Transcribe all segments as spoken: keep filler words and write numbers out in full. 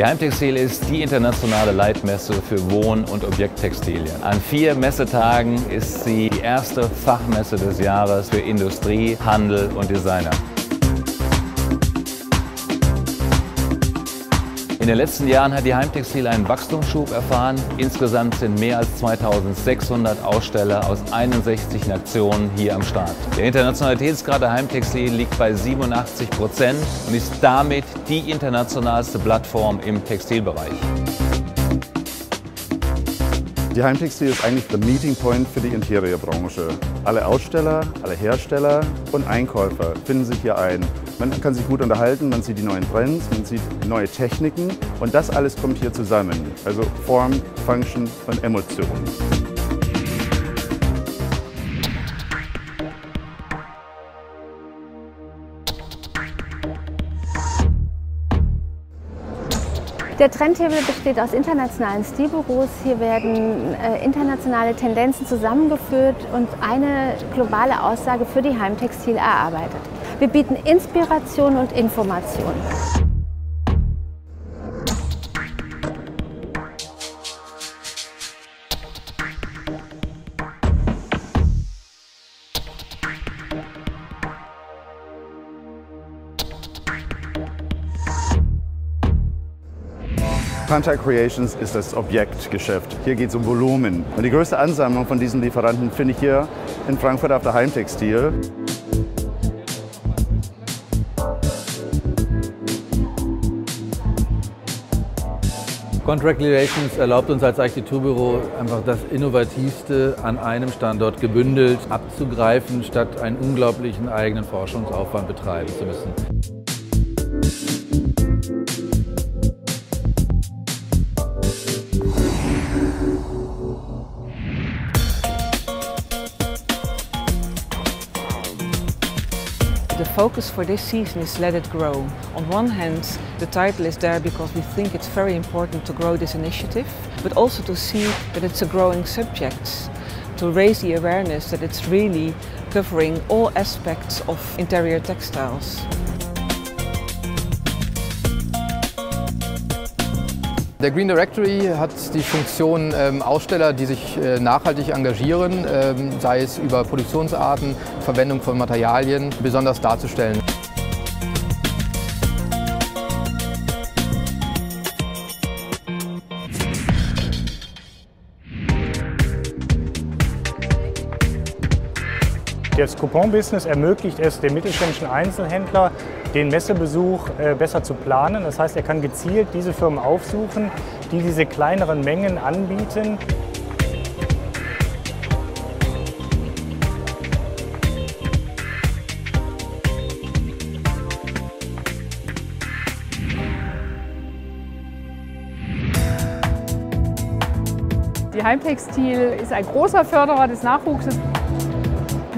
Die Heimtextil ist die internationale Leitmesse für Wohn- und Objekttextilien. An vier Messetagen ist sie die erste Fachmesse des Jahres für Industrie, Handel und Designer. In den letzten Jahren hat die Heimtextil einen Wachstumsschub erfahren. Insgesamt sind mehr als zweitausendsechshundert Aussteller aus einundsechzig Nationen hier am Start. Der Internationalitätsgrad der Heimtextil liegt bei siebenundachtzig Prozent und ist damit die internationalste Plattform im Textilbereich. Die Heimtextil ist eigentlich der Meeting Point für die Interiorbranche. Alle Aussteller, alle Hersteller und Einkäufer finden sich hier ein. Man kann sich gut unterhalten, man sieht die neuen Trends, man sieht neue Techniken und das alles kommt hier zusammen. Also Form, Function und Emotion. Der Trendhebel besteht aus internationalen Stilbüros. Hier werden äh, internationale Tendenzen zusammengeführt und eine globale Aussage für die Heimtextil erarbeitet. Wir bieten Inspiration und Information. Contract Creations ist das Objektgeschäft. Hier geht es um Volumen. Und die größte Ansammlung von diesen Lieferanten finde ich hier in Frankfurt auf der Heimtextil. Contract Creations erlaubt uns als Architekturbüro einfach das Innovativste an einem Standort gebündelt abzugreifen, statt einen unglaublichen eigenen Forschungsaufwand betreiben zu müssen. The focus for this season is Let It Grow. On one hand, the title is there because we think it's very important to grow this initiative, but also to see that it's a growing subject, to raise the awareness that it's really covering all aspects of interior textiles. Der Green Directory hat die Funktion, Aussteller, die sich nachhaltig engagieren, sei es über Produktionsarten, Verwendung von Materialien, besonders darzustellen. Das Coupon-Business ermöglicht es dem mittelständischen Einzelhändler, den Messebesuch besser zu planen. Das heißt, er kann gezielt diese Firmen aufsuchen, die diese kleineren Mengen anbieten. Die Heimtextil ist ein großer Förderer des Nachwuchses.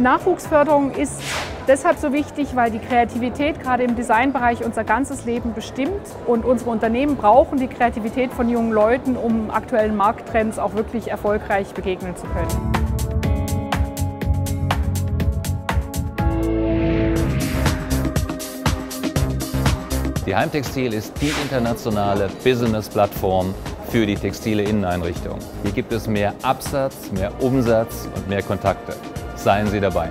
Nachwuchsförderung ist deshalb so wichtig, weil die Kreativität gerade im Designbereich unser ganzes Leben bestimmt und unsere Unternehmen brauchen die Kreativität von jungen Leuten, um aktuellen Markttrends auch wirklich erfolgreich begegnen zu können. Die Heimtextil ist die internationale Business-Plattform für die textile Inneneinrichtung. Hier gibt es mehr Absatz, mehr Umsatz und mehr Kontakte. Seien Sie dabei.